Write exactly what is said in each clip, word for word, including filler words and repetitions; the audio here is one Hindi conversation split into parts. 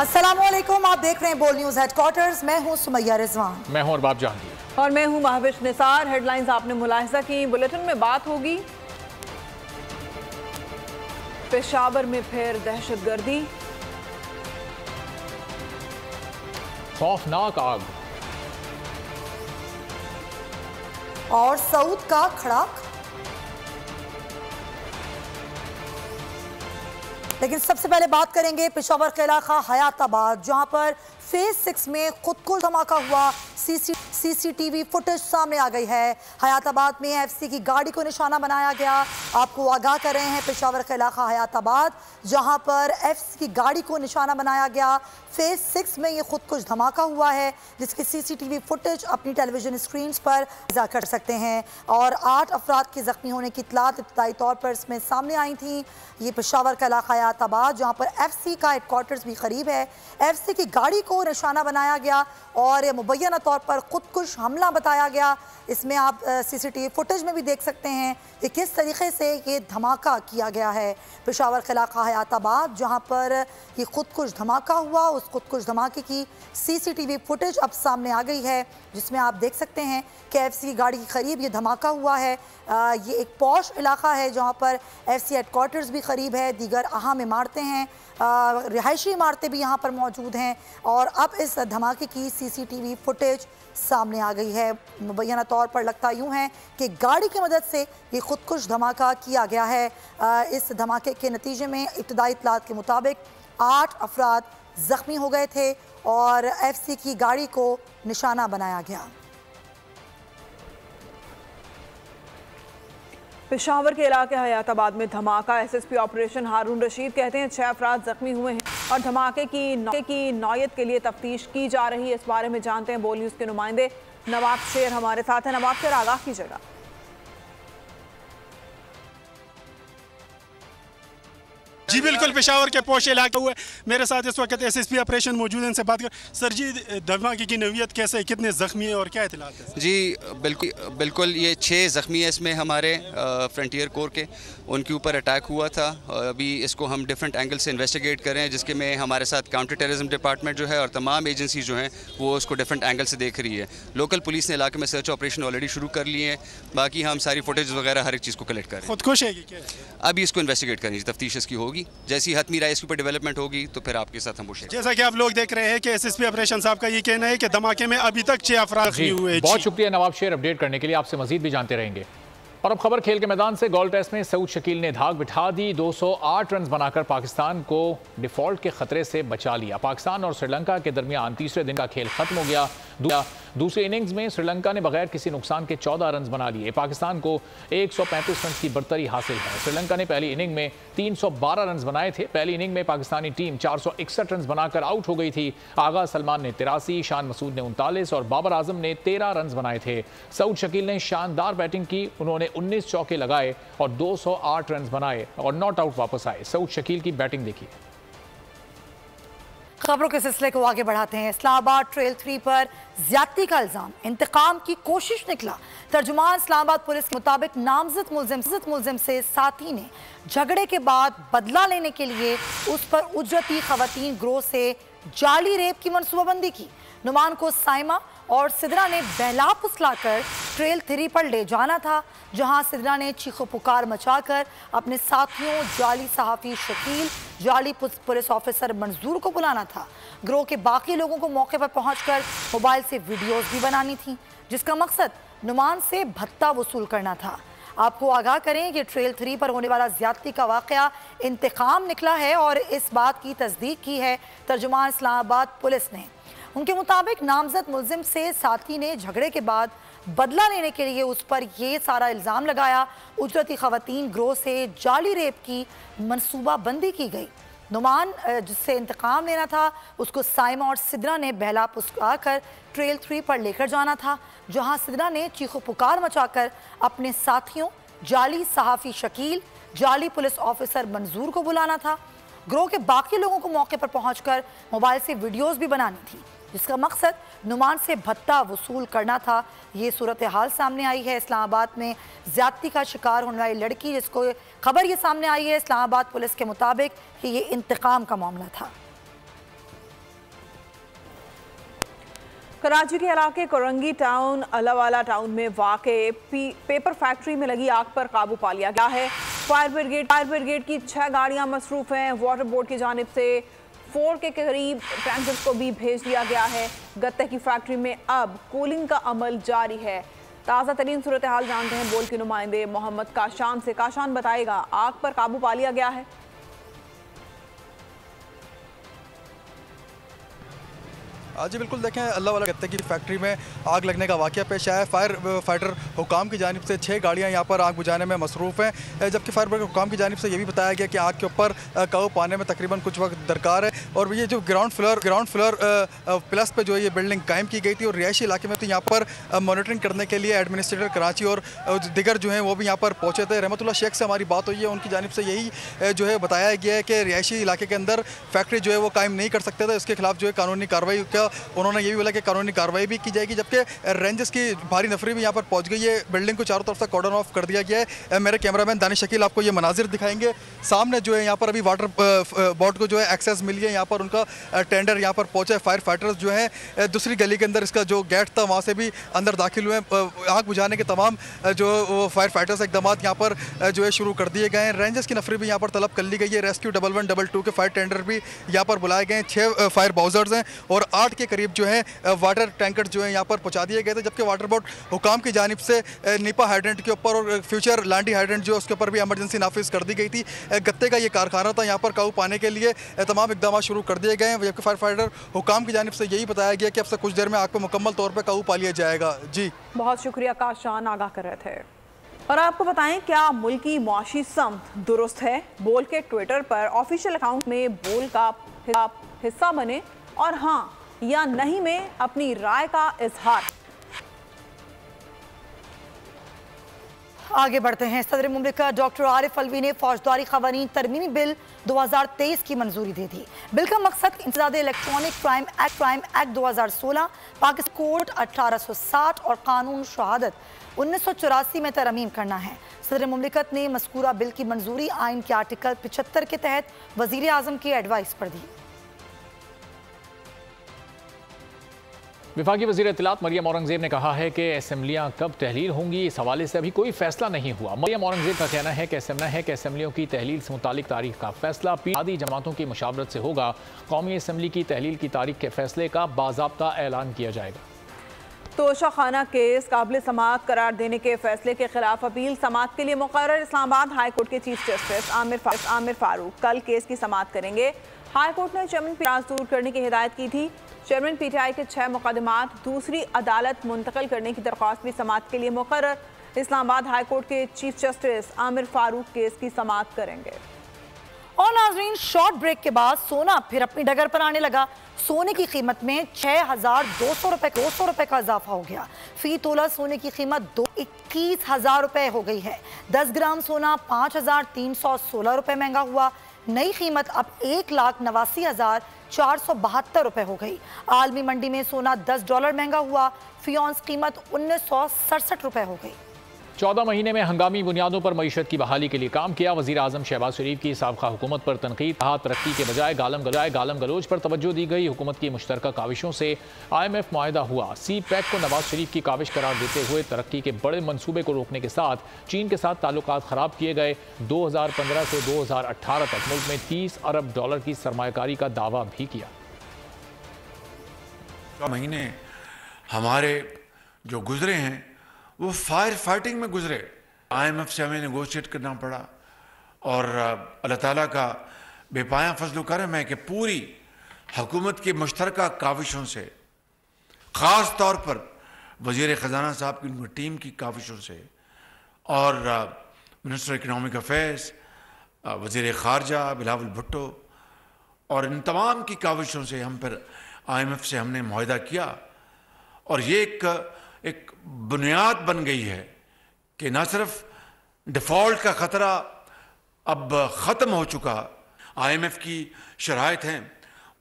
अस्सलामुअलैकुम, आप देख रहे हैं बोल न्यूज़ हेडक्वार्टर्स। मैं हूं सुमैया रिजवान, मैं हूं अरबाब जहांगीर और मैं हूं महाविश निसार। हेडलाइंस आपने मुलाहिजा की, बुलेटिन में बात होगी। पेशावर में फिर दहशतगर्दी, खौफनाक आग और सऊद का खड़ाक। लेकिन सबसे पहले बात करेंगे पेशावर के इलाका हयाताबाद, जहां पर फेज सिक्स में खुदकुश धमाका हुआ। सीसी सीसीटीवी फुटेज सामने आ गई है। हयाताबाद में एफसी की गाड़ी को निशाना बनाया गया। आपको आगाह कर रहे हैं पेशावर का इलाका हयाताबाद, जहां पर एफसी की गाड़ी को निशाना बनाया गया। फेज सिक्स में ये खुदकुश धमाका हुआ है, जिसकी सीसीटीवी फुटेज अपनी टेलीविजन स्क्रीन पर इजाफा कर सकते हैं। और आठ अफराद के ज़ख्मी होने की इतलात इब्तदाई तौर पर इसमें सामने आई थी। ये पेशावर का इलाका हयाताबाद, जहाँ पर एफ सी का हेडक्वार्टर्स भी करीब है, एफ सी की गाड़ी को निशाना बनाया गया और मुबैना तौर पर खुदकुश हमला बताया गया। इसमें आप सीसीटीवी फुटेज में भी देख सकते हैं कि किस तरीके से ये धमाका किया गया है। पेशावर के इलाका हयाताबाद, जहाँ पर ये खुदकुश धमाका हुआ, उस खुदकुश धमाके की सीसीटीवी फुटेज अब सामने आ गई है, जिसमें आप देख सकते हैं कि एफ सी गाड़ी के करीब ये धमाका हुआ है। आ, ये एक पॉश इलाका है, जहाँ पर एफ सी हेडक्वार्टर्स भी करीब है। दीगर अहम इमारतें हैं, रिहायशी इमारतें भी यहाँ पर मौजूद हैं और अब इस धमाके की सीसीटीवी फुटेज सामने आ गई है। मुबैना तौर पर लगता यूं है कि गाड़ी की मदद से ये खुदकुश धमाका किया गया है। इस धमाके के नतीजे में इब्तदाई इत्तलात के मुताबिक आठ अफराद ज़ख्मी हो गए थे और एफ सी की गाड़ी को निशाना बनाया गया। पेशावर के इलाके हयाताबाद में धमाका। एसएसपी ऑपरेशन हारून रशीद कहते हैं छह अफराद जख्मी हुए हैं और धमाके की नौ, की नौयत के लिए तफ्तीश की जा रही है। इस बारे में जानते हैं बोल न्यूज़ के नुमाइंदे नवाब शेर हमारे साथ हैं। नवाब शेर, आगाह की जगह। जी बिल्कुल, पेशावर के पोश इलाके हुए। मेरे साथ इस वक्त एसएसपी ऑपरेशन मौजूद हैं, इनसे बात कर। सर जी, धमाके की नौीयत कैसे है, कितने ज़ख्मी हैं और क्या इतलात है? जी बिल्कुल बिल्कुल, ये छः ज़ख्मी है। इसमें हमारे फ्रंटियर कोर के उनके ऊपर अटैक हुआ था। अभी इसको हम डिफरेंट एंगल से इन्वेस्टिगेट कर रहे हैं, जिसके में हमारे साथ काउंटर टेररिज्म डिपार्टमेंट जो है और तमाम एजेंसी जो हैं वो इसको डिफरेंट एंगल से देख रही है। लोकल पुलिस ने इलाके में सर्च ऑपरेशन ऑलरेडी शुरू कर लिए हैं। बाकी हम सारी फुटेज वगैरह हर एक चीज़ को कलेक्ट कर रहे हैं। खुदकुश है क्या? अभी इसको इन्वेस्टिगेट करेंगे, तफ्तीश इसकी होगी। जैसी हतमी राय इसके ऊपर डेवलपमेंट होगी तो फिर आपके साथ हम पूछेंगे। जैसा कि आप लोग देख रहे हैं कि एसएसपी ऑपरेशन साहब का ये कहना है कि धमाके में अभी तक छह अफराद जख्मी हुए। बहुत शुक्रिया नवाब शेर अपडेट करने के लिए, आपसे मजीद भी जानते रहेंगे। और अब खबर खेल के मैदान से। गोल टेस्ट में सऊद शकील ने धाक बिठा दी। दो सौ आठ रन बनाकर पाकिस्तान को डिफॉल्ट के खतरे से बचा लिया। पाकिस्तान और श्रीलंका के दरमियान तीसरे दिन का खेल खत्म हो गया। दूसरी इनिंग्स में श्रीलंका ने बगैर किसी नुकसान के चौदह रन बना लिए। पाकिस्तान को एक सौ पैंतीस रन की बर्तरी हासिल है। श्रीलंका ने पहली इनिंग में तीन सौ बारह रन बनाए थे। पहली इनिंग में पाकिस्तानी टीम चार सौ इकसठ रन बनाकर आउट हो गई थी। आगा सलमान ने तिरासी, शान मसूद ने उनतालीस और बाबर आजम ने तेरह रन बनाए थे। सऊद शकील ने शानदार बैटिंग की। उन्होंने उन्नीस चौके लगाए और दो सौ आठ रन बनाए और नॉट आउट वापस आए। सऊद शकील की बैटिंग देखी। खबरों के सिलसिले को आगे बढ़ाते हैं। इस्लामाबाद ट्रेल थ्री पर ज्यादती का इल्ज़ाम, इंतकाम की कोशिश निकला। तर्जुमान इस्लामाबाद पुलिस के मुताबिक नामजद मुलजिम मुलजिम से साथी ने झगड़े के बाद बदला लेने के लिए उस पर उजरती खवातीन ग्रोह से जाली रेप की मनसूबाबंदी की। नुमान को साइमा और सिदरा ने बहला फुसला कर ट्रेल थ्री पर ले जाना था, जहां सिदरा ने चीखो पुकार मचाकर अपने साथियों जाली सहाफ़ी शकील, जाली पुलिस ऑफिसर मंजूर को बुलाना था। ग्रोह के बाकी लोगों को मौके पर पहुंचकर मोबाइल से वीडियोस भी बनानी थी, जिसका मकसद नुमान से भत्ता वसूल करना था। आपको आगाह करें कि ट्रेल थ्री पर होने वाला ज्यादती का वाक़या इंतकाम निकला है और इस बात की तस्दीक की है तर्जुमान इस्लामाबाद पुलिस ने। उनके मुताबिक नामजद मुलजिम से साथी ने झगड़े के बाद बदला लेने के लिए उस पर यह सारा इल्ज़ाम लगाया। उजरती खवातीन ग्रोह से जाली रेप की मनसूबाबंदी की गई। नुमान जिससे इंतकाम लेना था, उसको साइमा और सिदरा ने बहला पुसकाकर ट्रेल थ्री पर लेकर जाना था, जहां सिदरा ने चीखो पुकार मचाकर अपने साथियों जाली सहाफ़ी शकील, जाली पुलिस ऑफिसर मंजूर को बुलाना था। ग्रोह के बाकी लोगों को मौके पर पहुंचकर मोबाइल से वीडियोज़ भी बनानी थी, जिसका मकसद नुमान से भत्ता वसूल करना था। ये सूरत हाल सामने आई है इस्लामाबाद में। ज्यादती का शिकार होने वाली लड़की, जिसको खबर ये सामने आई है इस्लामाबाद पुलिस के मुताबिक कि ये इंतकाम का मामला था। कराची के इलाके कोरंगी टाउन अलावाला टाउन में वाकई पेपर फैक्ट्री में लगी आग पर काबू पा लिया गया है। फायर ब्रिगेड फायर ब्रिगेड की छह गाड़ियां मसरूफ हैं। वाटर बोर्ड की जानिब से फोर के करीब टैंकर्स को भी भेज दिया गया है। गत्ते की फैक्ट्री में अब कूलिंग का अमल जारी है। ताज़ा तरीन सूरत हाल जानते हैं बोल के नुमाइंदे मोहम्मद काशान से। काशान बताएगा आग पर काबू पा लिया गया है। जी बिल्कुल, देखें अल्लाह वाला गत्ते की फैक्ट्री में आग लगने का वाक़या पेश आया है। फायर फाइटर हुकाम की जानिब से छः गाड़ियाँ यहाँ पर आग बुझाने में मसरूफ़ हैं, जबकि फायर ब्रिगेड हुकाम की जानिब से ये भी बताया गया कि आग के ऊपर काबू पाने में तकरीबन कुछ वक्त दरकार है। और ये जो ground floor ground floor plus पर जो है ये बिल्डिंग कायम की गई थी और रिहायशी इलाके में, तो यहाँ पर मॉनिटरिंग करने के लिए एडमिनिस्ट्रेटर कराची और दिगर जो हैं वो भी यहाँ पर पहुँचे थे। रहमतुल्ला शेख से हमारी बात हुई है, उनकी जानिब से यही जो है बताया गया है कि रिहायशी इलाके के अंदर फैक्ट्री जो है वो कायम नहीं कर सकते थे, उसके खिलाफ जो है कानूनी कार्रवाई, उन्होंने ये भी बोला कि कानूनी कार्रवाई भी की जाएगी। जबकि रेंजर्स की भारी नफरी भी यहाँ पर पहुँच गई है। बिल्डिंग को चारों तरफ से कॉर्डन ऑफ कर दिया गया है। मेरे कैमरामैन दानिश शकील आपको ये मनाजिर दिखाएंगे। सामने जो है यहाँ पर अभी वाटर बोर्ड को जो है एक्सेस मिली है, यहाँ पर उनका टेंडर यहाँ पर पहुँचा है। फायर फाइटर्स जो है दूसरी गली के अंदर इसका जो गेट था वहाँ से भी अंदर दाखिल हुए। आग बुझाने के तमाम जो फायर फाइटर्स इकदाम यहाँ पर जो है शुरू कर दिए गए हैं। रेंजर्स की नफरी भी यहाँ पर तलब कर ली गई है। Rescue double one double two के फायर टेंडर भी यहाँ पर बुलाए गए हैं। छः फायर बाउजर्स हैं और आठ के करीब जो है वाटर टैंकर जो है यहाँ पर पहुँचा दिए गए थे। जबकि वाटर बोर्ड हुकाम की जानिब से निपा हाइड्रेंट के ऊपर और फ्यूचर लांडी हाइड्रेंट जो उसके ऊपर भी एमरजेंसी नाफिज कर दी गई थी। गत्ते का ये कारखाना था, यहाँ पर काबू पाने के लिए तमाम इकदाम शुरू कर दिए गए हैं। जबकि फायर फाइटर हुकाम की जानिब से यही बताया गया कि अब से कुछ देर में आग पर मुकम्मल तौर पर काबू पा लिया जाएगा। जी बहुत शुक्रिया काशान, आगाह कर रहे थे। और आपको बताएं क्या मुल्की मुआशी समत दुरुस्त है। बोल के ट्विटर पर ऑफिशियल अकाउंट में बोल का हिस्सा बने और हाँ या नहीं में अपनी राय का इजहार। आगे बढ़ते हैं। सदर मुमलिका डॉक्टर आरिफ अलवी ने फौजदारी खवानीन तरमीमी बिल दो हज़ार तेईस की मंजूरी दे दी। बिल का मकसद इंसदाद electronic crime act crime act दो हज़ार सोलह, पाकिस्तान कोड अठारह सौ साठ और कानून शहादत उन्नीस सौ चौरासी में तरमीम करना है। सदर मुमलिकत ने मस्कूरा बिल की मंजूरी आइन के आर्टिकल पचहत्तर के तहत वजीर आजम की एडवाइस पर दी। विभागीय वज़ीर इत्तलात मरियम औरंगज़ेब ने कहा है कि असम्बलियाँ कब तहलील होंगी इस हवाले से अभी कोई फैसला नहीं हुआ। मरियम औरंगज़ेब का कहना है कि असम्बलियाँ है कि असम्बलियों की तहलील से मुतालिक तारीख का फैसला पीआदी जमातों की मुशावरत से होगा। कौमी असम्बली की तहलील की तारीख के फैसले का बाज़ाब्ता ऐलान किया जाएगा। तोशाखाना केस काबिल समाअत करार देने के फैसले के खिलाफ अपील समाअत के लिए मुकर्रर। इस्लामाबाद हाई कोर्ट के चीफ जस्टिस आमिर फारूक आमिर फारूक कल केस की समाअत करेंगे। हाई कोर्ट ने चेयरमैन पीटीआई दूर करने की हिदायत की थी। चेयरमैन पीटीआई के छह मुकदमात दूसरी अदालत मुंतकिल करने की दरख्वास्त भी समाअत के लिए मुकर्रर। इस्लामाबाद हाई कोर्ट के chief justice Aamir Farooq case की समाअत करेंगे। और नाजरीन, शॉर्ट ब्रेक के बाद सोना फिर अपनी डगर पर आने लगा। सोने की कीमत में छः हज़ार दो सौ रुपये दो सौ रुपये का इजाफा हो गया। फी तोला सोने की कीमत दो इक्कीस हज़ार रुपये हो गई है। दस ग्राम सोना पाँच हज़ार तीन सौ सोलह रुपये महंगा हुआ। नई कीमत अब एक लाख नवासी हज़ार चार सौ बहत्तर रुपये हो गई। आलमी मंडी में सोना दस डॉलर महंगा हुआ। फियोंस कीमत उन्नीस सौ सड़सठ रुपये हो गई। चौदह महीने में हंगामी बुनियादों पर मईशत की बहाली के लिए काम किया। वज़ीर आज़म शहबाज शरीफ की साबका हुकूमत पर तनकीद, कहा तरक्की के बजाय गालम गलोच गालम गलोच पर तवज्जो दी गई। हुकूमत की मुश्तरका काविशों से आई एम एफ मुआहिदा हुआ। सी पैक को नवाज शरीफ की काविश करार देते हुए तरक्की के बड़े मनसूबे को रोकने के साथ चीन के साथ ताल्लुकात ख़राब किए गए। दो हज़ार पंद्रह से दो हज़ार अट्ठारह तक मुल्क में तीस अरब डॉलर की सरमाकारी का दावा भी किया। महीने हमारे जो गुजरे हैं वो फायर फाइटिंग में गुजरे। आईएमएफ से हमें निगोशिएट करना पड़ा और अल्लाह ताला का बेपाया फजल करम है कि पूरी हुकूमत की मुश्तरका काविशों से, ख़ास तौर पर वज़ीर ख़जाना साहब की उनकी टीम की काविशों से और मिनिस्टर इकनॉमिक अफेयर्स, वज़ीर ख़ारजा बिलावल भुट्टो और इन तमाम की काविशों से हम पर आईएमएफ से हमने मुआहिदा किया। और ये एक एक बुनियाद बन गई है कि न सिर्फ डिफ़ॉल्ट का ख़तरा अब ख़त्म हो चुका, आईएमएफ की शराइत हैं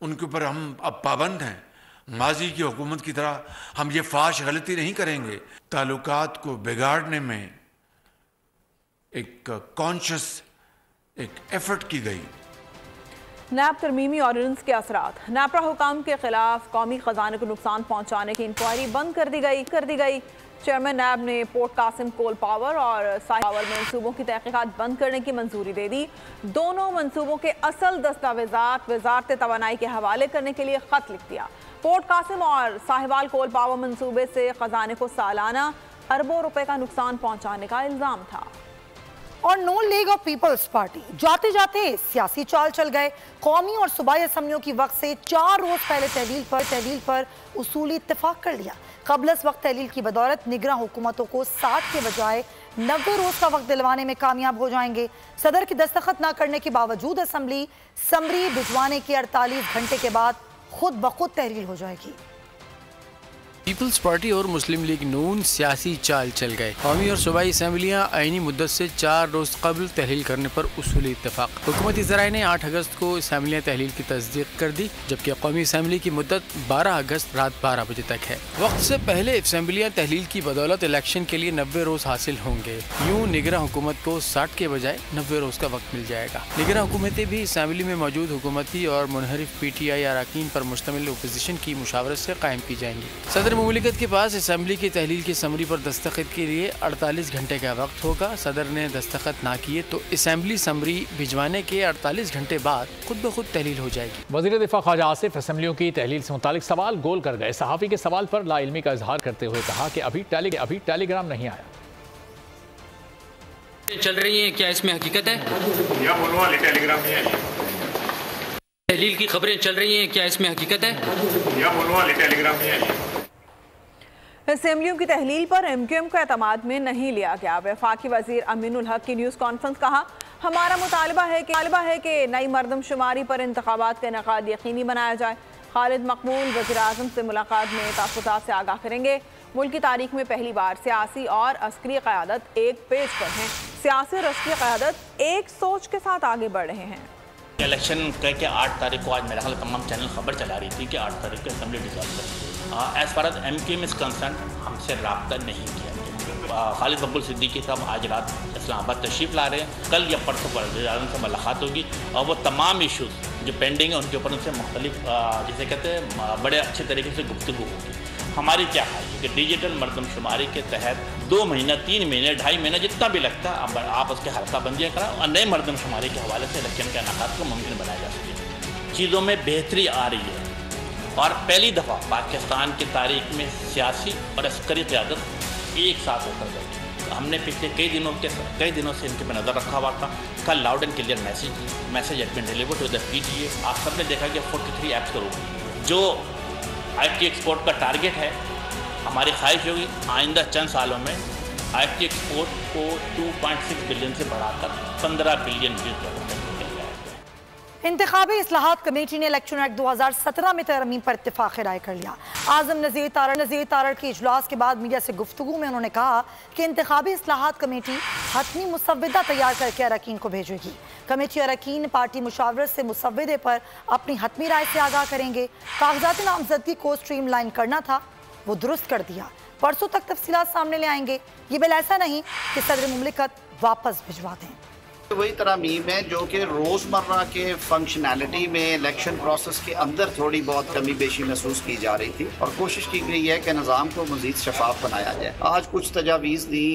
उनके ऊपर हम अब पाबंद हैं। माजी की हुकूमत की तरह हम ये फाश गलती नहीं करेंगे। ताल्लुकात को बिगाड़ने में एक कॉन्शस एक एफर्ट की गई। नैब तरमीमी ऑर्डिनेंस के असरात। नैपरा हुकाम के खिलाफ कौमी खजाने को नुकसान पहुँचाने की इंक्वायरी बंद कर दी गई कर दी गई चेयरमैन नैब ने पोर्ट कासिम कोल पावर और साइड पावर मनसूबों की तहकीकात बंद करने की मंजूरी दे दी। दोनों मनसूबों के असल दस्तावेजात वजारत तवानाई के हवाले करने के लिए खत लिख दिया। पोर्ट कासिम और साहिवाल कोल पावर मनसूबे से खजाने को सालाना अरबों रुपए का नुकसान पहुंचाने का इल्ज़ाम था। और नो लीग ऑफ पीपल्स पार्टी जाते जाते सियासी चाल चल गए। कौमी और सूबाई असम्बलियों की वक्त से चार रोज पहले तहलील पर तहलील पर उसूली इत्तफाक कर लिया। कबलस वक्त तहलील की बदौलत निगरा हुकूमतों को साठ के बजाय नब्बे रोज का वक्त दिलवाने में कामयाब हो जाएंगे। सदर की दस्तखत ना करने के बावजूद असम्बली समरी भिजवाने के अड़तालीस घंटे के बाद खुद बखुद तहरील हो जाएगी। पीपल्स पार्टी और मुस्लिम लीग नून सियासी चाल चल गए। कौमी और सूबाई असम्बलियाँ आइनी मुद्दत से चार रोज कबल तहलील करने पर उसूली इत्तफाक। हुकूमती ज़राए ने आठ अगस्त को असम्बलियाँ तहलील की तस्दीक कर दी, जबकि कौमी असम्बली की मुद्दत बारह अगस्त रात बारह बजे तक है। वक्त से पहले असम्बलियाँ तहलील की बदौलत इलेक्शन के लिए नब्बे रोज हासिल होंगे। यूँ निगरां हुकूमत को साठ के बजाय नब्बे रोज का वक्त मिल जाएगा। निगरां हुकूमतें भी असम्बली में मौजूद हुकूमती और मुनहरिफ पी टी आई अरकान पर मुश्तमिल अपोजिशन की मुशावरत से कायम की जाएंगी। सदर मुमलिकत के पास असम्बली की तहलील की समरी पर दस्तखत के लिए अड़तालीस घंटे का वक्त होगा। सदर ने दस्तखत ना किए तो असम्बली समरी भिजवाने के अड़तालीस घंटे बाद खुद ब खुद तहलील हो जाएगी। वज़ीर दिफ़ा ख्वाजा आसिफ असम्बलियों की तहलील से मुतालिक सवाल गोल कर गए। सहाफ़ी के सवाल पर लाइल्मी का इजहार करते हुए कहा कि अभी टेली अभी टेलीग्राम नहीं आया। चल रही है क्या इसमें हकीकत है? तहलील की खबरें चल रही हैं क्या इसमें हकीकत है? या बोलवाले टेलीग्राम है। असम्बलियों की तहलील पर एम क्यू एम को एतमाद में नहीं लिया गया। वफाकी वज़ीर अमीनुल हक की न्यूज़ कॉन्फ्रेंस कहा, हमारा मुतालबा है कि मुतालबा है कि नई मरदमशुमारी पर इंतखाबात का इनेकाद यकीनी बनाया जाए। खालिद मकबूल वज़ीर आज़म से मुलाकात में तासुरात से आगाह करेंगे। मुल्क की तारीख में पहली बार सियासी और अस्करी क़यादत एक पेज पर हैं। सियासी और अस्करी क़यादत एक सोच के साथ आगे बढ़ रहे हैं। इलेक्शन कह के आठ तारीख को आज मेरा ख्याल तमाम चैनल खबर चला रही थी कि आठ तारीख को असम्बली डिसॉल्व कर as far as M Q M is concern हमसे रब्ता नहीं किया गया। खालिद मकबूल सिद्दीकी साहब आज रात इस्लामाबाद तशरीफ़ ला रहे हैं। कल या परसों वज़ीर आज़म से मुलाकात होगी और वो तमाम इशूज़ जो पेंडिंग है उनके ऊपर उनसे मुख्तलिफ जिसे कहते हैं बड़े अच्छे तरीके से गुफ्तगू होगी। हमारी क्या हाल है कि डिजिटल मरदमशुमारी के तहत दो महीना तीन महीने ढाई महीना जितना भी लगता है आप उसके हल्का बंदियाँ कराओ और नए मरदमशुमारी के हवाले से इलेक्शन के अनाकात को मुमकिन बनाया जा सके। चीज़ों में बेहतरी आ रही है और पहली दफ़ा पाकिस्तान की तारीख में सियासी और अस्करी क़यादत एक साथ होकर गई। हमने पिछले कई दिनों के कई दिनों से इनके पर नज़र रखा हुआ था। कल loud and clear message message at been delivered to the PTA. आप सबने देखा कि फोर्टी थ्री ऐप्स के रूप जो आईटी एक्सपोर्ट का टारगेट है, हमारी ख्वाहिश होगी आइंदा चंद सालों में आईटी एक्सपोर्ट को टू पॉइंट सिक्स बिलियन से बढ़ाकर पंद्रह बिलियन यूज। इंतखाबी इस्लाहात कमेटी ने इलेक्शन एक्ट दो हज़ार सत्रह में तरमीम पर इत्तफाक़ राय कर लिया। आज़म नज़ीर तारड़ नज़ीर तारड़ के इजलास के बाद मीडिया से गुफ्तगू में उन्होंने कहा कि इंतखाबी इस्लाहात कमेटी हतमी मुसवदा तैयार करके अरकान को भेजेगी। कमेटी अरकान पार्टी मुशावरत से मुसवदे पर अपनी हतमी राय से आगाह करेंगे। कागजात नामजदगी को स्ट्रीम लाइन करना था, वो दुरुस्त कर दिया। परसों तक तफसीलात सामने ले आएंगे। ये बिल ऐसा नहीं कि सदर मुमलिकत वापस भिजवा दें। वही तरमीम है जो कि रोज़मर्रा के फंक्शनैलिटी में इलेक्शन प्रोसेस के अंदर थोड़ी बहुत कमी बेशी महसूस की जा रही थी और कोशिश की गई है कि निज़ाम को मज़ीद शफाफ बनाया जाए। आज कुछ तजावीज़ दी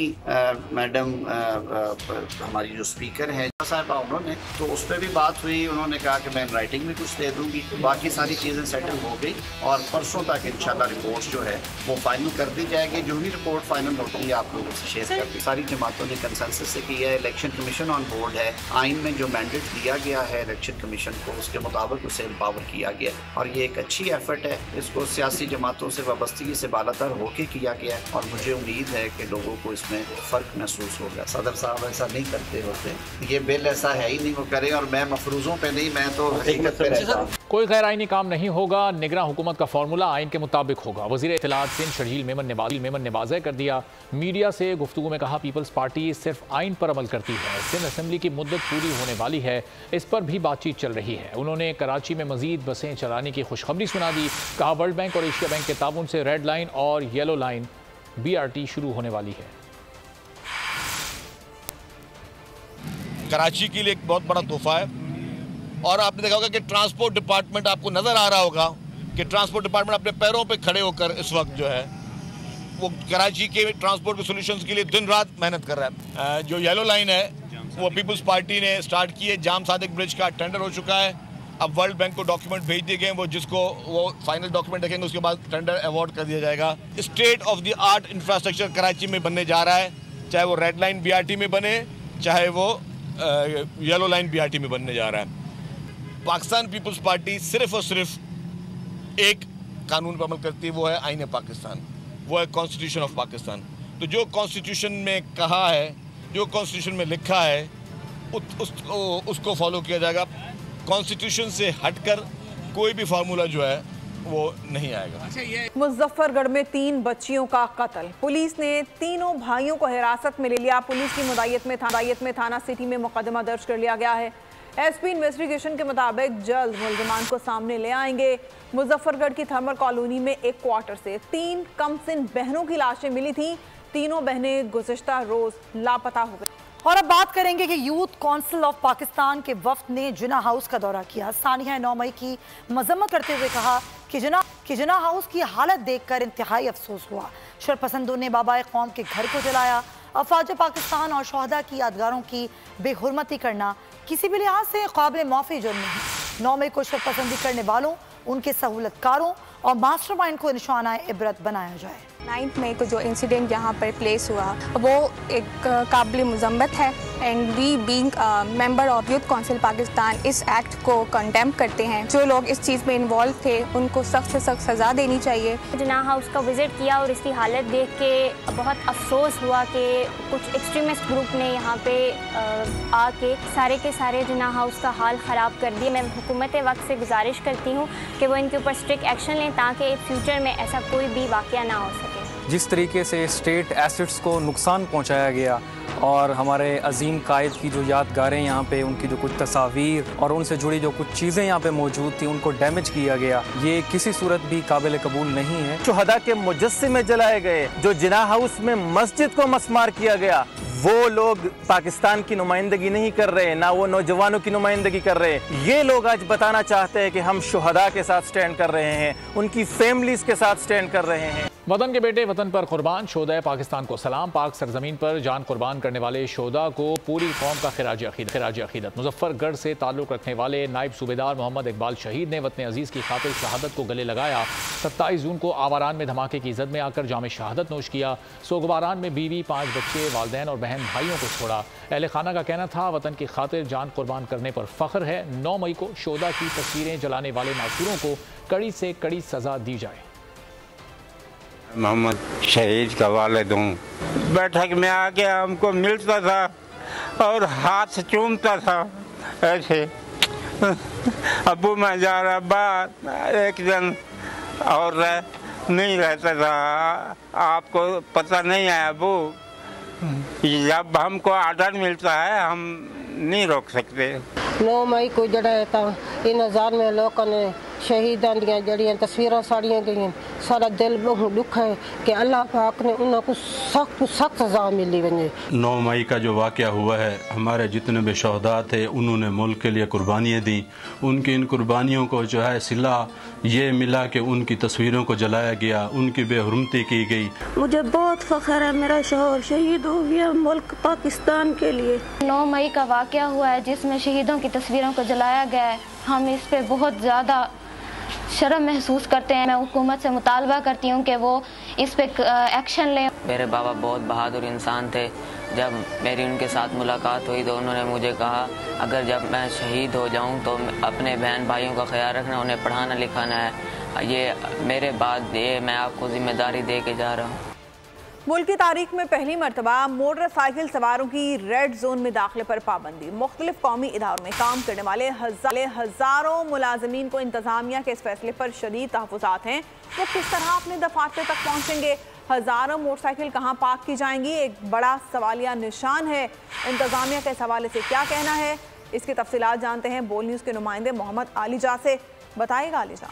मैडम हमारी जो स्पीकर हैं साहिबा उन्होंने, तो उस पर भी बात हुई। उन्होंने कहा कि मैं राइटिंग में कुछ दे दूँगी। बाकी सारी चीज़ें सेटल हो गई और परसों तक इंशाल्लाह रिपोर्ट जो है वो फाइनल कर दी जाएगी। जो भी रिपोर्ट फाइनल होती है आप लोगों से शेयर करती। सारी जमातों ने कंसेंसस से की है। इलेक्शन कमीशन ऑन बोर्ड है। आइन में जो मैंडेट दिया गया है इलेक्शन कमीशन को उसके मुताबिक उसे एम्पावर किया गया और ये एक अच्छी एफर्ट है। इसको सियासी जमातों से वाबस्तगी से बालातर होके किया गया और मुझे उम्मीद है कि लोगों को इसमें फ़र्क महसूस होगा। सदर साहब ऐसा नहीं करते होते। ये बिल ऐसा है ही नहीं वो करें और मैं मफरूज़ों पे नहीं, मैं तो हकीकत पे रहता हूं। कोई गैर आइनी काम नहीं होगा। निगरां हुकूमत का फार्मूला आइन के मुताबिक होगा। वज़ीर इत्तलाआत सिंध शरजील मेमन ने बादल मेमन ने वाज़ेह कर दिया। मीडिया से गुफ्तगू में कहा, पीपल्स पार्टी सिर्फ आइन पर अमल करती है। सिंध असम्बली की मुद्दत पूरी होने वाली है, इस पर भी बातचीत चल रही है। उन्होंने कराची में मजीद बसें चलाने की खुशखबरी सुना दी। कहा, वर्ल्ड बैंक और एशिया बैंक के ताबून से रेड लाइन और yellow line B R T शुरू होने वाली है। कराची के लिए एक बहुत बड़ा तोहफा है और आपने देखा होगा कि ट्रांसपोर्ट डिपार्टमेंट, आपको नज़र आ रहा होगा कि ट्रांसपोर्ट डिपार्टमेंट अपने पैरों पे खड़े होकर इस वक्त जो है वो कराची के ट्रांसपोर्ट के सोल्यूशंस के लिए दिन रात मेहनत कर रहा है। जो येलो लाइन है वो पीपल्स पार्टी ने स्टार्ट की है। जाम सादिक ब्रिज का टेंडर हो चुका है, अब वर्ल्ड बैंक को डॉक्यूमेंट भेज दिए गए, वो जिसको वो फाइनल डॉक्यूमेंट रखेंगे उसके बाद टेंडर अवॉर्ड कर दिया जाएगा। State of the art infrastructure Karachi में बनने जा रहा है, चाहे वो red line B R T में बने, चाहे वो yellow line B R T में बनने जा रहा है। पाकिस्तान पीपल्स पार्टी सिर्फ और सिर्फ एक कानून पर अमल करती है, वो है आईन पाकिस्तान, वो है कॉन्स्टिट्यूशन ऑफ पाकिस्तान। तो जो कॉन्स्टिट्यूशन में कहा है, जो कॉन्स्टिट्यूशन में लिखा है, उस, उस, उसको फॉलो किया जाएगा। कॉन्स्टिट्यूशन से हटकर कोई भी फार्मूला जो है वो नहीं आएगा। मुजफ्फरगढ़ में तीन बच्चियों का कत्ल, पुलिस ने तीनों भाइयों को हिरासत में ले लिया। पुलिस की मुदायत में थानायत में थाना सिटी में मुकदमा दर्ज कर लिया गया है। एसपी इन्वेस्टिगेशन के मुताबिक जल्द मुलजमान को सामने ले आएंगे। मुजफ्फरगढ़ की थर्मल कॉलोनी में एक क्वार्टर से तीन कमसिन बहनों की लाशें मिली थी। तीनों बहनें गुज़िश्ता रोज लापता हो गई। और अब बात करेंगे कि यूथ काउंसिल ऑफ पाकिस्तान के वफ्द ने जिना हाउस का दौरा किया। सानिया नौ मई की मजम्मत करते हुए कहा कि जिना कि जिना हाउस की हालत देखकर इंतहाई अफसोस हुआ। शरपसंदों ने बाबाए कौम के घर को जलाया। अफवाज पाकिस्तान और शोहदा की यादगारों की बेहुरमती करना किसी भी लिहाज से काबिल माफी जुर्म नहीं। नौ मई को शरपसंदी करने वालों, उनके सहूलतकारों और मास्टरमाइंड को निशाना इबरत बनाया जाए। नाइन्थ मई को जो इंसिडेंट यहाँ पर प्लेस हुआ वो एक काबिल मजम्मत है। And we being member of youth council Pakistan इस एक्ट को कंडेम करते हैं। जो लोग इस चीज़ में इन्वॉल्व थे उनको सख्त से सख्त सज़ा देनी चाहिए। जिना हाउस का विजिट किया और इसकी हालत देख के बहुत अफसोस हुआ कि कुछ एक्सट्रीमिस्ट ग्रुप ने यहाँ पे आके सारे के सारे जिना हाउस का हाल ख़राब कर दिए। मैं हुकूमत वक्त से गुजारिश करती हूँ कि वो इनके ऊपर स्ट्रिक्ट एक्शन लें ताकि फ्यूचर में ऐसा कोई भी वाक़या ना हो सके। जिस तरीके से स्टेट एसेट्स को नुकसान पहुंचाया गया और हमारे अजीम कायद की जो यादगारें यहाँ पे, उनकी जो कुछ तस्वीर और उनसे जुड़ी जो कुछ चीज़ें यहाँ पे मौजूद थी उनको डैमेज किया गया, ये किसी सूरत भी काबिल कबूल नहीं है। शहदा के मुजस्समे जलाए गए, जो जिना हाउस में मस्जिद को मस्मार किया गया, वो लोग पाकिस्तान की नुमाइंदगी नहीं कर रहे, ना वो नौजवानों की नुमाइंदगी कर रहे। ये लोग आज बताना चाहते हैं कि हम शहदा के साथ स्टैंड कर रहे हैं, उनकी फैमिलीज़ के साथ स्टैंड कर रहे हैं। वतन के बेटे वतन पर कुर्बान, शोधा पाकिस्तान को सलाम। पाक सरजमीन पर जान कुर्बान करने वाले शोधा को पूरी कौम का खिराज अकीदत खिराज अकीदत। मुजफ्फरगढ़ से ताल्लुक़ रखने वाले नायब सूबेदार मोहम्मद इकबाल शहीद ने वतन अजीज़ की खातिर शहादत को गले लगाया। सत्ताईस जून को आवारान में धमाके की इज्जत में आकर जाम शहादत नोश किया। सोगवारान में बीवी, पाँच बच्चे, वालदैन और बहन भाइयों को छोड़ा। अहल खाना का कहना था वतन की खातिर जान कुर्बान करने पर फ़ख्र है। नौ मई को शोधा की तस्वीरें जलाने वाले नासूरों को कड़ी से कड़ी सज़ा दी जाए। मोहम्मद शहीद का वालिद हूँ। बैठक में आके हमको मिलता था और हाथ चूमता था ऐसे, अबू मैं जा रहा बाहर, एक दिन और रह, नहीं रहता था। आपको पता नहीं है अबू, जब हमको आर्डर मिलता है हम नहीं रोक सकते। नौ मई को जड़ा था इन हजार में लोगों ने शहीदां दिया जड़ियाँ तस्वीरें साड़ियाँ गई। सारा दिल बहुत दुख है कि अल्लाह पाक ने उनको सख्त सख्त सजा मिली। वे नौ मई का जो वाक़या हुआ है, हमारे जितने भी शहदा थे उन्होंने मुल्क के लिए कुर्बानियाँ दी। उनकी इन कुर्बानियों को जो है सिला ये मिला कि उनकी तस्वीरों को जलाया गया, उनकी बेहरमती की गई। मुझे बहुत फ़ख्र है, मेरा शौहर शहीद हो गया मुल्क पाकिस्तान के लिए। नौ मई का वाक़या हुआ है जिसमें शहीदों की तस्वीरों को जलाया गया है। हम इस पर बहुत ज़्यादा शर्म महसूस करते हैं। मैं हुकूमत से मुतालबा करती हूँ कि वो इस पे एक्शन लें। मेरे बाबा बहुत बहादुर इंसान थे। जब मेरी उनके साथ मुलाकात हुई तो उन्होंने मुझे कहा अगर जब मैं शहीद हो जाऊँ तो अपने बहन भाइयों का ख्याल रखना, उन्हें पढ़ाना लिखाना है। ये मेरे बाद ये मैं आपको जिम्मेदारी दे के जा रहा हूँ। मुल्क की तारीख में पहली मरतबा मोटरसाइकिल सवारों की रेड जोन में दाखिले पर पाबंदी। मुख्तलिफ कौमी इदारों में काम करने वाले हज़ारों मुलाजमीन को इंतजामिया के इस फैसले पर शदीद तहफ़्फ़ुज़ात हैं। वो किस तरह अपने दफातर तक पहुँचेंगे? हज़ारों मोटरसाइकिल कहाँ पार्क की जाएंगी? एक बड़ा सवालिया निशान है। इंतजामिया के इस हवाले से क्या कहना है, इसकी तफसीलात जानते हैं बोल न्यूज़ के नुमाइंदे मोहम्मद आली जा से। बताएगा आली जा।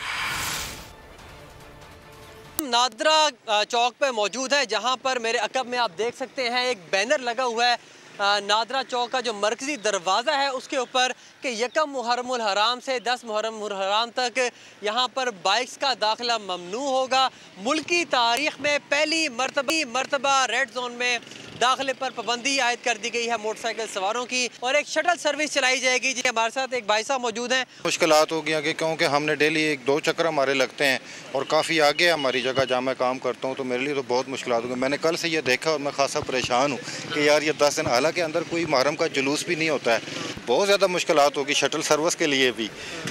नादरा चौक पे मौजूद है जहां पर मेरे अकब में आप देख सकते हैं एक बैनर लगा हुआ है नादरा चौक का जो मरकजी दरवाज़ा है उसके ऊपर कि यकम मुहर्रमुल हराम से दस मुहर्रमुल हराम तक यहाँ पर बाइक्स का दाखिला ममनू होगा। मुल्क की तारीख में पहली मरतबा मरतबा रेड जोन में दाखिले पर पाबंदी आयद कर दी गई है मोटरसाइकिल सवारों की, और एक शटल सर्विस चलाई जाएगी। जी हमारे साथ एक भाई साहब मौजूद हैं। मुश्किलात हो गया कि क्योंकि हमने डेली एक दो चक्कर हमारे लगते हैं और काफ़ी आगे हमारी जगह जहाँ मैं काम करता हूँ, तो मेरे लिए तो बहुत मुश्किल हो गई। मैंने कल से ये देखा और मैं खासा परेशान हूँ कि यार ये दस दिन, हालांकि अंदर कोई मुहर्रम का जुलूस भी नहीं होता है, बहुत ज़्यादा मुश्किल होगी शटल सर्विस के लिए भी,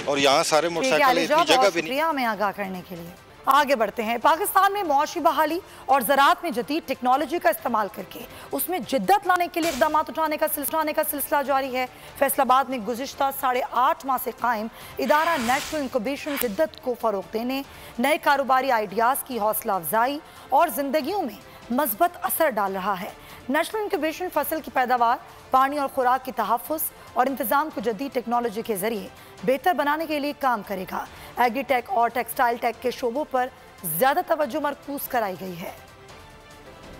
और यहाँ सारे मोटरसाइकिल जगह भी नहीं। हमें आगाह करने के लिए आगे बढ़ते हैं। पाकिस्तान में मौशी बहाली और ज़रात में जदीद टेक्नोलॉजी का इस्तेमाल करके उसमें जिद्दत लाने के लिए इकदाम उठाने का सिलसिला का सिलसिला जारी है। फैसलाबाद में गुज़िश्ता साढ़े आठ माह से कायम इदारा नेशनल इंक्यूबेशन जिद्दत को फ़रोग देने, नए कारोबारी आइडियाज़ की हौसला अफजाई और जिंदगियों में मस्बत असर डाल रहा है। नेशनल इंक्यूबेशन फसल की पैदावार, पानी और खुराक की तहफ़्फ़ुज़ और इंतज़ाम को जदीद टेक्नोलॉजी के ज़रिए बेहतर बनाने के लिए काम करेगा। एग्रीटेक और टेक्सटाइल टेक के शोबों पर ज़्यादा तवज्जो मरकूज कराई गई है।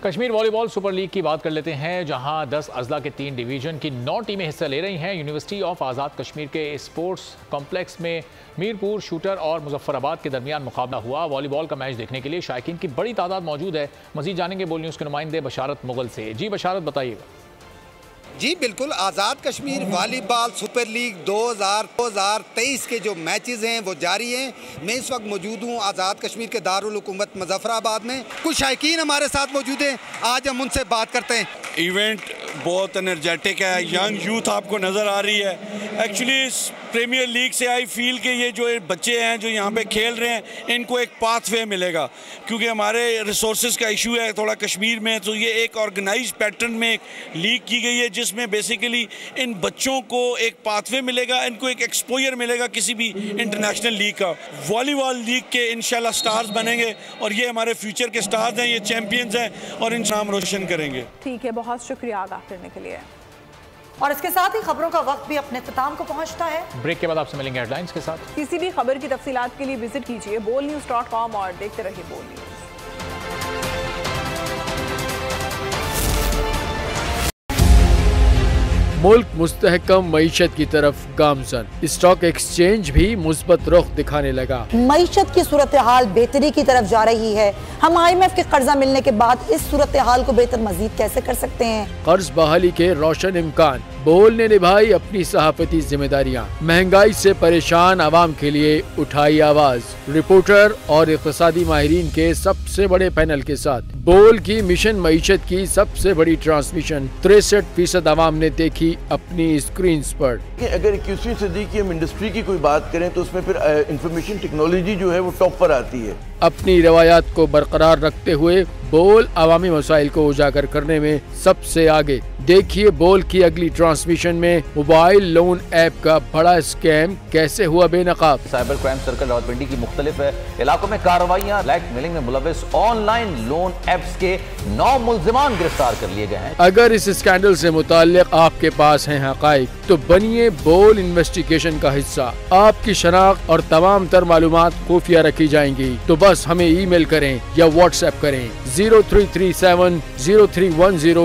कश्मीर वॉलीबॉल सुपर लीग की बात कर लेते हैं, जहां दस अजला के तीन डिवीज़न की नौ टीमें हिस्सा ले रही हैं। यूनिवर्सिटी ऑफ आज़ाद कश्मीर के स्पोर्ट्स कॉम्प्लेक्स में मीरपुर, शूटर और मुजफ्फराबाद के दरमियान मुकाबला हुआ। वॉलीबॉल का मैच देखने के लिए शायकीन की बड़ी तादाद मौजूद है। मजीद जानेंगे बोल न्यूज़ के नुमाइंदे बशारत मुगल से। जी बशारत, बताइएगा। जी बिल्कुल, Azad Kashmir volleyball super league दो हज़ार तेईस के जो मैचेस हैं वो जारी हैं। मैं इस वक्त मौजूद हूँ आज़ाद कश्मीर के दारुल हुकूमत मुजफ्फराबाद में। कुछ शायकीन हमारे साथ मौजूद हैं, आज हम उनसे बात करते हैं। इवेंट बहुत एनर्जेटिक है, यंग यूथ आपको नज़र आ रही है। एक्चुअली प्रीमियर लीग से आई फील कि ये जो बच्चे हैं जो यहाँ पे खेल रहे हैं, इनको एक पाथवे मिलेगा, क्योंकि हमारे रिसोर्स का इशू है थोड़ा कश्मीर में। तो ये एक ऑर्गेनाइज पैटर्न में एक लीग की गई है, जिसमें बेसिकली इन बच्चों को एक पाथवे मिलेगा, इनको एक एक्सपोजर मिलेगा किसी भी इंटरनेशनल लीग का। वॉलीबॉल लीग के इंशाल्लाह स्टार्स बनेंगे और ये हमारे फ्यूचर के स्टार्स हैं, ये चैम्पियंस हैं और इनका नाम रोशन करेंगे। ठीक है, बहुत शुक्रिया आगाह करने के लिए। और इसके साथ ही खबरों का वक्त भी अपने इख्तिताम को पहुंचता है। ब्रेक के बाद आपसे मिलेंगे हेडलाइंस के साथ। किसी भी खबर की तफसीलात के लिए विजिट कीजिए बोल न्यूज़ डॉट कॉम और देखते रहिए बोल न्यूज़। मुल्क मुस्तहकम मईशत की तरफ गामजन, स्टॉक एक्सचेंज भी मुस्बत रुख दिखाने लगा। मईशत की सूरत हाल बेहतरी की तरफ जा रही है। हम आई एम एफ के कर्जा मिलने के बाद इस सूरत हाल को बेहतर मजीद कैसे कर सकते हैं? कर्ज बहाली के रोशन इम्कान। बोल ने निभाई अपनी सहाफती जिम्मेदारियाँ, महंगाई से परेशान आवाम के लिए उठाई आवाज़। रिपोर्टर और इक़्तिसादी माहिरीन के सबसे बड़े पैनल के साथ बोल की मिशन मईशत की सबसे बड़ी ट्रांसमिशन तिरसठ फीसद आवाम ने देखी अपनी स्क्रीन पर। अगर इक्कीसवीं सदी की हम इंडस्ट्री की कोई बात करें तो उसमें फिर इंफॉर्मेशन टेक्नोलॉजी जो है वो टॉप पर आती है। अपनी रवायात को बरकरार रखते हुए बोल अवामी मसाइल को उजागर करने में सबसे आगे। देखिए बोल की अगली ट्रांसमिशन में मोबाइल लोन ऐप का बड़ा स्कैम कैसे हुआ बेनकाब। साइबर क्राइम सर्कल रावलपिंडी की मुख्तलिफ इलाकों में कार्रवाइयाँ, ब्लैक मेलिंग में मुलविस ऑनलाइन लोन एप्स के नौ मुल्जिमान गिरफ्तार कर लिए गए हैं। अगर इस स्कैंडल से मुताल्लिक आपके पास हैं हक़ाइक़, तो बनिए बोल इन्वेस्टिगेशन का हिस्सा। आपकी शनाख्त और तमाम तर मालूमात खुफिया रखी जाएंगी, तो बस हमें ई मेल करें या व्हाट्सएप करें zero three three seven zero three one zero